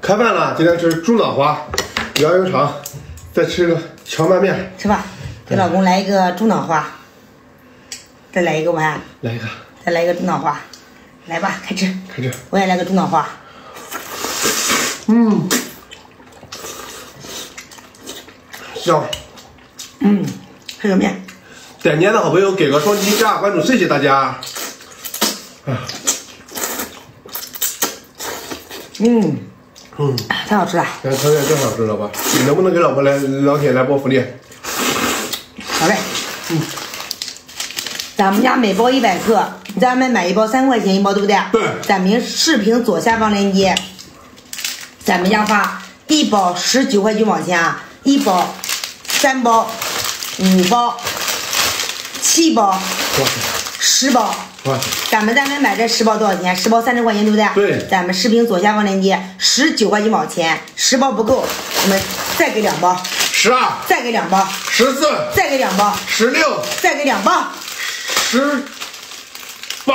开饭了，今天吃猪脑花，羊油肠，再吃个荞麦面。吃吧，给老公来一个猪脑花，再来一个吧。来一个，再来一个猪脑花，来吧，开吃，开吃。我也来个猪脑花。嗯，香。嗯，还有面。点赞的好朋友给个双击加关注，谢谢大家。嗯。 嗯，太好吃了！咱团圆更好吃了吧？你能不能给老婆来老铁来波福利？好嘞，嗯，咱们家每包100克，你在外面买一包3块钱一包，对不对？对。咱们视频左下方链接，咱们家发一包19块9毛钱啊，一包、3包、5包、7包、10包。 咱们在外面买这10包多少钱？10包30块钱，对不对？对。咱们视频左下方链接，19块9毛钱，10包不够，我们再给2包。12。再给2包。14。再给2包。16。再给2包。18。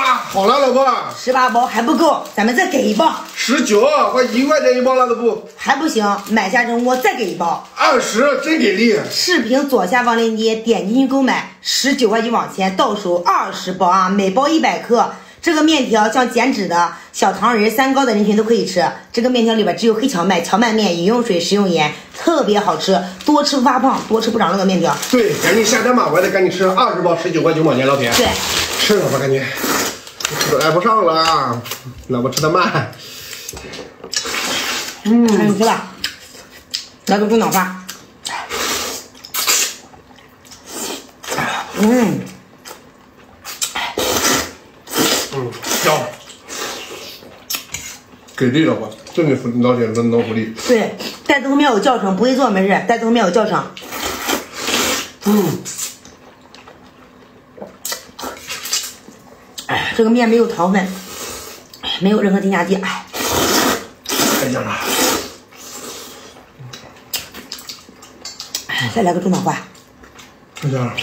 好了，老婆。18包还不够，咱们再给1包。19，快1块钱一包了，都不还不行，买下扔锅再给1包。20，真给力。视频左下方链接点进去购买。 19块9毛钱，到手20包啊，每包100克。这个面条像减脂的、小糖人、三高的人群都可以吃。这个面条里边只有黑荞麦、荞麦面、饮用水、食用盐，特别好吃，多吃不发胖，多吃不长肉的面条。对，赶紧下单吧，我也得赶紧吃20包，19块9毛钱，老铁。对，吃了吧，赶紧，都挨不上了啊，老婆吃的慢。嗯，开始吃吧，来个猪脑花。 嗯，嗯，香，给力了吧？真给老铁能能福利。对，带头面有教程，不会做没事，带头面有教程。嗯，哎，这个面没有糖分，没有任何添加剂，哎，太香了。再来个猪脑花，太香了。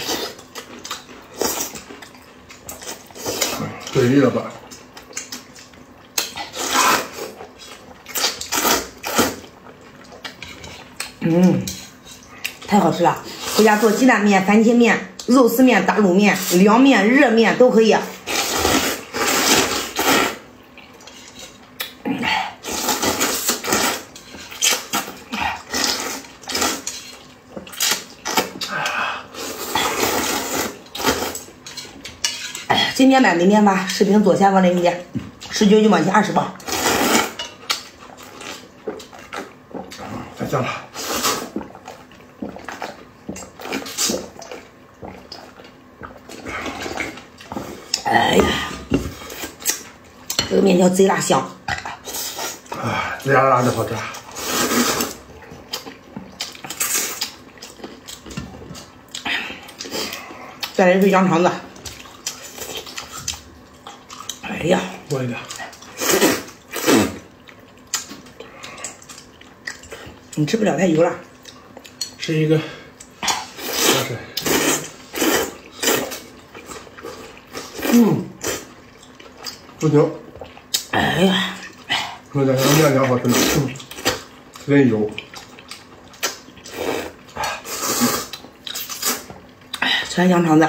给力了吧！嗯，太好吃了！回家做鸡蛋面、番茄面、肉丝面、打卤面、凉面、热面都可以。今天买明天发，视频左下方链接，19.9毛钱20包。太香了！哎呀，这个面条贼辣香！啊，贼辣辣的好吃。 再来一个羊肠子。 哎呀，我的！你吃不了太油了，吃一个加水。嗯，不行。哎呀，我这面条好吃呢，真油。全羊肠子。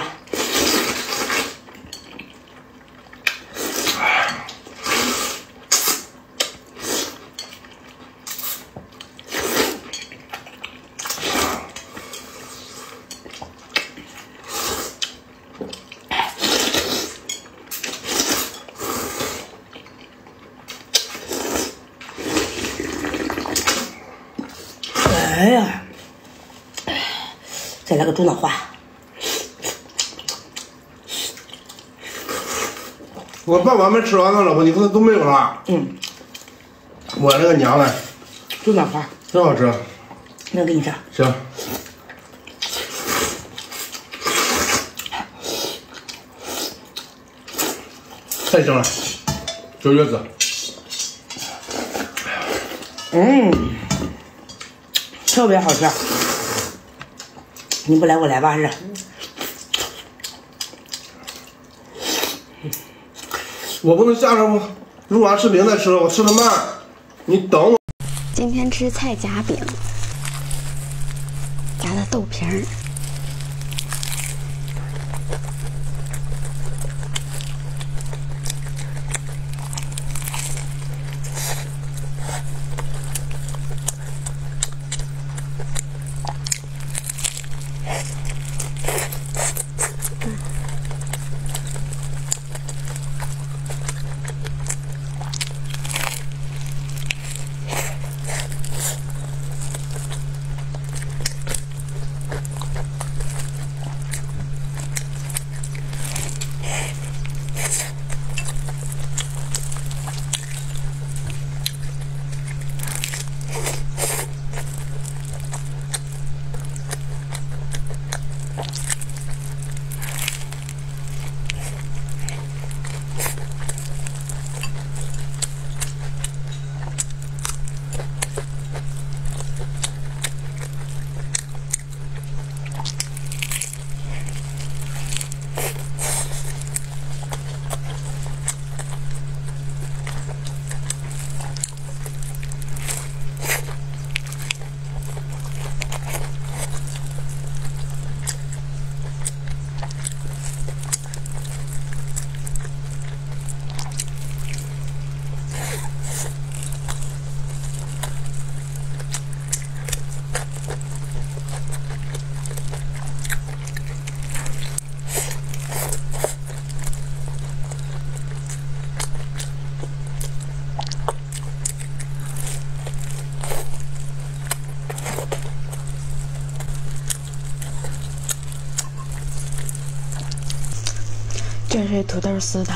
哎呀，再来个猪脑花！我爸爸没吃完呢，老婆，你看都没有了。嗯，我那个娘嘞！猪脑花真好吃，那我给你吃。行。太香了，小月子。嗯。 特别好吃，你不来我来吧，还是？我不能下着录完视频再吃，我吃的慢，你等我。今天吃菜夹饼，夹的豆皮儿。这是土豆丝的。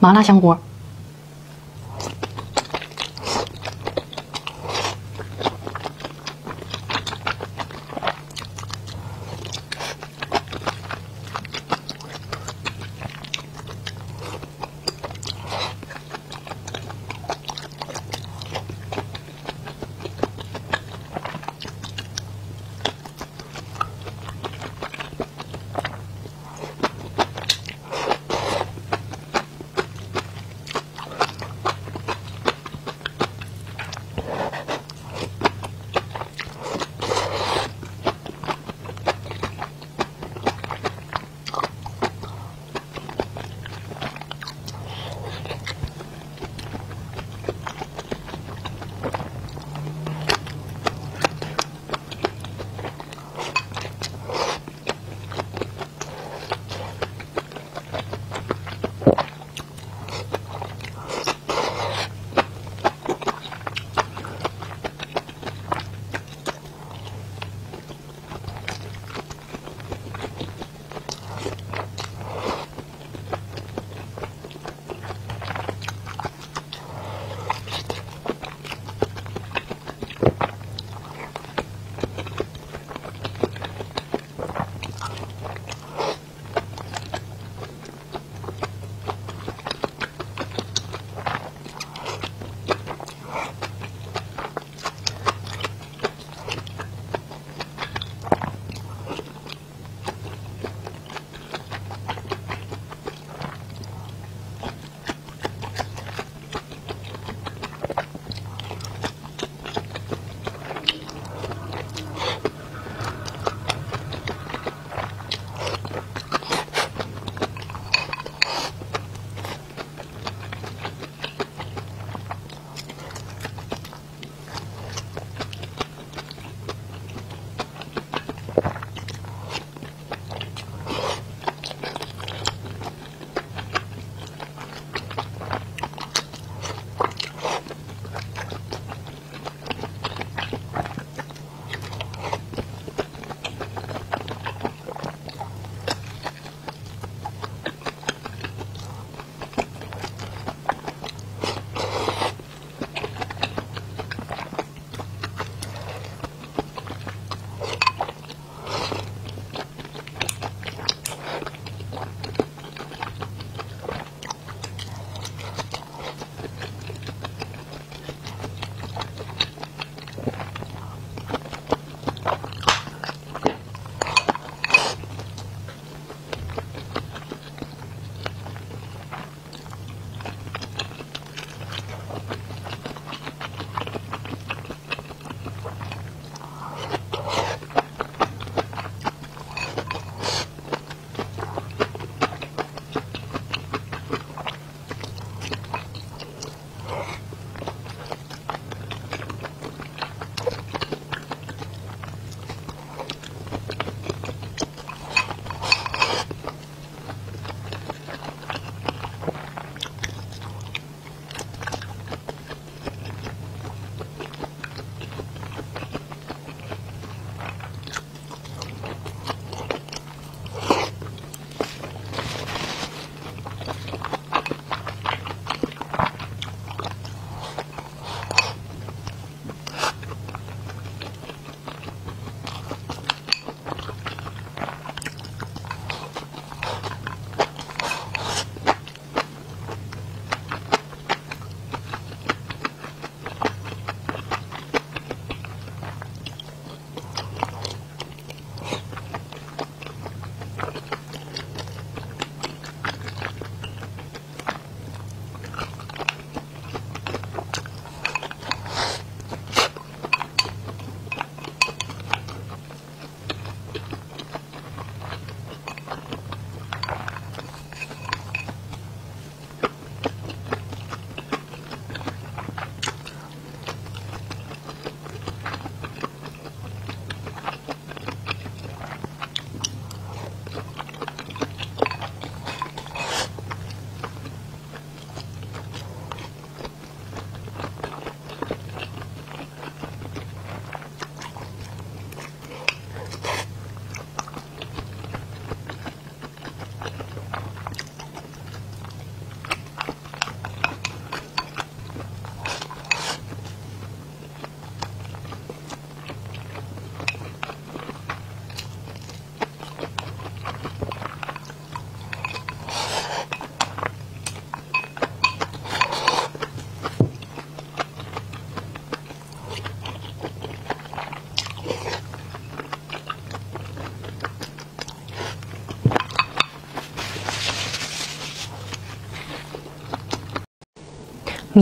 麻辣香锅，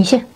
米线。